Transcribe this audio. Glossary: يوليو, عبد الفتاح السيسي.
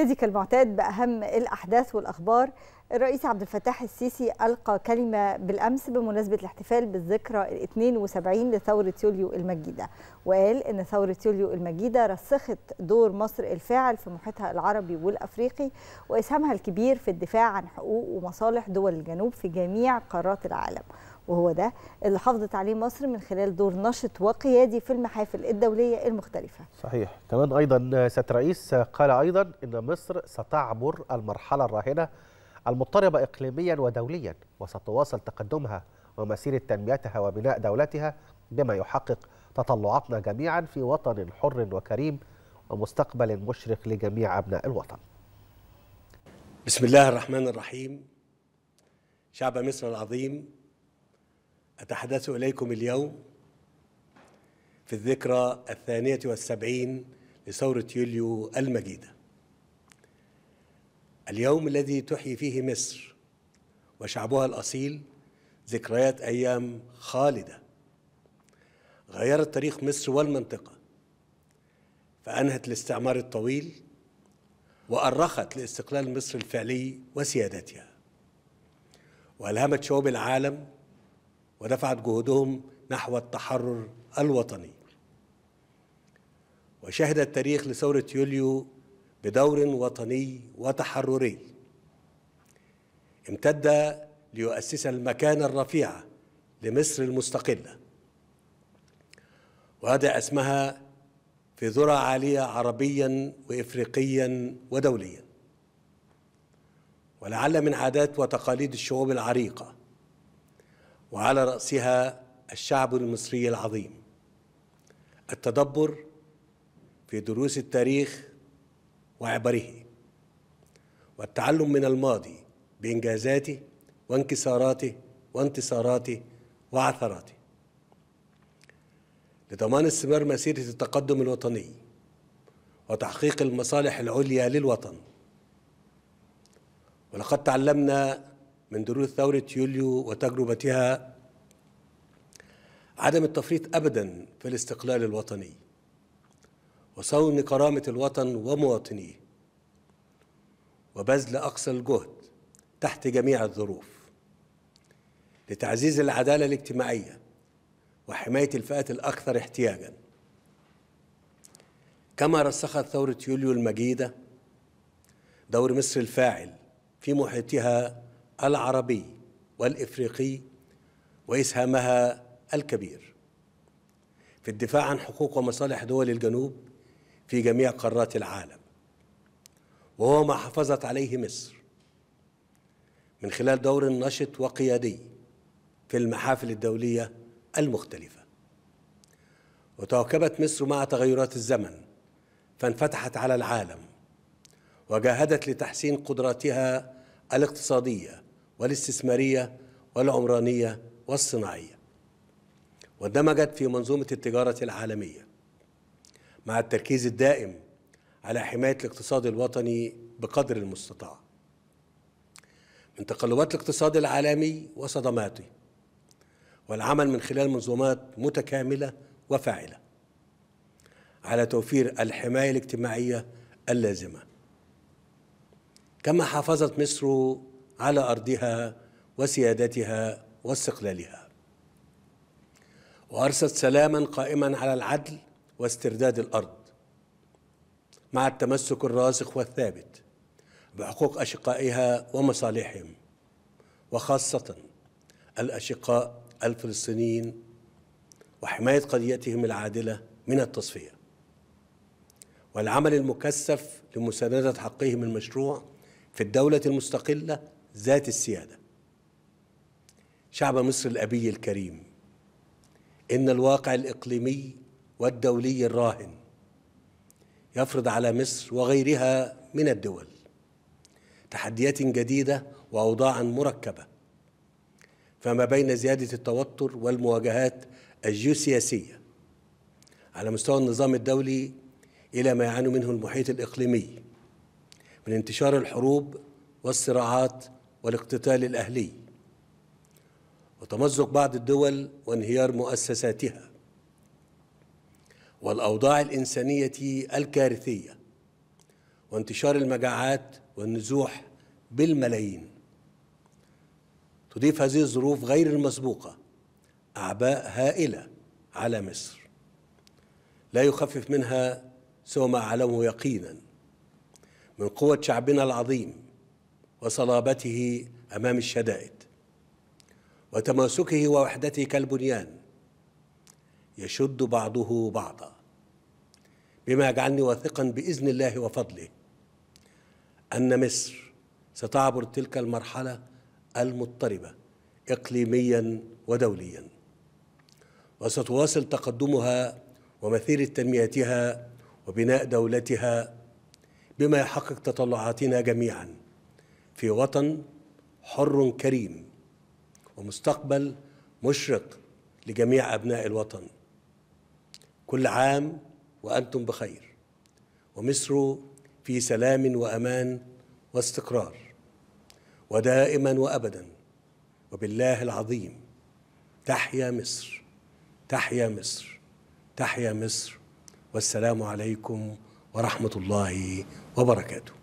نبتدي كالمعتاد بأهم الأحداث والأخبار. الرئيس عبد الفتاح السيسي ألقى كلمة بالأمس بمناسبة الاحتفال بالذكرى ال72 لثورة يوليو المجيدة، وقال إن ثورة يوليو المجيدة رسخت دور مصر الفاعل في محيطها العربي والأفريقي وإسهامها الكبير في الدفاع عن حقوق ومصالح دول الجنوب في جميع قارات العالم، وهو ده اللي حافظت عليه مصر من خلال دور نشط وقيادي في المحافل الدولية المختلفة. صحيح. كمان أيضا سيادة الرئيس قال أيضا إن مصر ستعبر المرحلة الراهنة المضطربة إقليميا ودوليا، وستواصل تقدمها ومسيرة تنميتها وبناء دولتها بما يحقق تطلعاتنا جميعا في وطن حر وكريم ومستقبل مشرق لجميع أبناء الوطن. بسم الله الرحمن الرحيم. شعب مصر العظيم، أتحدث إليكم اليوم في الذكرى 72 لثورة يوليو المجيدة، اليوم الذي تحيي فيه مصر وشعبها الأصيل ذكريات أيام خالدة غيرت تاريخ مصر والمنطقة، فأنهت الاستعمار الطويل وأرخت لاستقلال مصر الفعلي وسيادتها، وألهمت شعوب العالم ودفعت جهودهم نحو التحرر الوطني. وشهد التاريخ لثورة يوليو بدور وطني وتحرري امتد ليؤسس المكانة الرفيعة لمصر المستقلة ويضع اسمها في ذرة عالية عربيا وإفريقيا ودوليا. ولعل من عادات وتقاليد الشعوب العريقة وعلى رأسها الشعب المصري العظيم التدبر في دروس التاريخ وعبره، والتعلم من الماضي بإنجازاته وانكساراته وانتصاراته وعثراته لضمان استمرار مسيرة التقدم الوطني وتحقيق المصالح العليا للوطن. ولقد تعلمنا من دروس ثورة يوليو وتجربتها عدم التفريط أبدا في الاستقلال الوطني وصون كرامة الوطن ومواطنيه وبذل أقصى الجهد تحت جميع الظروف لتعزيز العدالة الاجتماعية وحماية الفئات الأكثر احتياجا. كما رسخت ثورة يوليو المجيدة دور مصر الفاعل في محيطها العربي والإفريقي وإسهامها الكبير في الدفاع عن حقوق ومصالح دول الجنوب في جميع قارات العالم، وهو ما حافظت عليه مصر من خلال دور نشط وقيادي في المحافل الدولية المختلفة. وتواكبت مصر مع تغيرات الزمن فانفتحت على العالم وجاهدت لتحسين قدراتها الاقتصادية والاستثمارية والعمرانية والصناعية، واندمجت في منظومة التجارة العالمية مع التركيز الدائم على حماية الاقتصاد الوطني بقدر المستطاع من تقلبات الاقتصاد العالمي وصدماته، والعمل من خلال منظومات متكاملة وفاعلة على توفير الحماية الاجتماعية اللازمة. كما حافظت مصر على أرضها وسيادتها واستقلالها، وأرست سلاما قائما على العدل واسترداد الأرض مع التمسك الراسخ والثابت بحقوق أشقائها ومصالحهم، وخاصة الأشقاء الفلسطينيين، وحماية قضيتهم العادلة من التصفية، والعمل المكثف لمساندة حقهم المشروع في الدولة المستقلة ذات السيادة. شعب مصر الأبي الكريم، إن الواقع الإقليمي والدولي الراهن يفرض على مصر وغيرها من الدول تحديات جديدة وأوضاعا مركبة، فما بين زيادة التوتر والمواجهات الجيوسياسية على مستوى النظام الدولي إلى ما يعاني منه المحيط الإقليمي من انتشار الحروب والصراعات والاقتتال الأهلي وتمزق بعض الدول وانهيار مؤسساتها، والأوضاع الإنسانية الكارثية وانتشار المجاعات والنزوح بالملايين. تضيف هذه الظروف غير المسبوقة أعباء هائلة على مصر لا يخفف منها سوى ما أعلمه يقينا من قوة شعبنا العظيم وصلابته أمام الشدائد وتماسكه ووحدته كالبنيان يشد بعضه بعضا، بما يجعلني واثقا بإذن الله وفضله أن مصر ستعبر تلك المرحلة المضطربة إقليميا ودوليا، وستواصل تقدمها ومسيرة تنميتها وبناء دولتها بما يحقق تطلعاتنا جميعا في وطن حر كريم ومستقبل مشرق لجميع أبناء الوطن. كل عام وأنتم بخير ومصر في سلام وأمان واستقرار ودائما وأبدا، وبالله العظيم تحيا مصر تحيا مصر تحيا مصر، والسلام عليكم ورحمة الله وبركاته.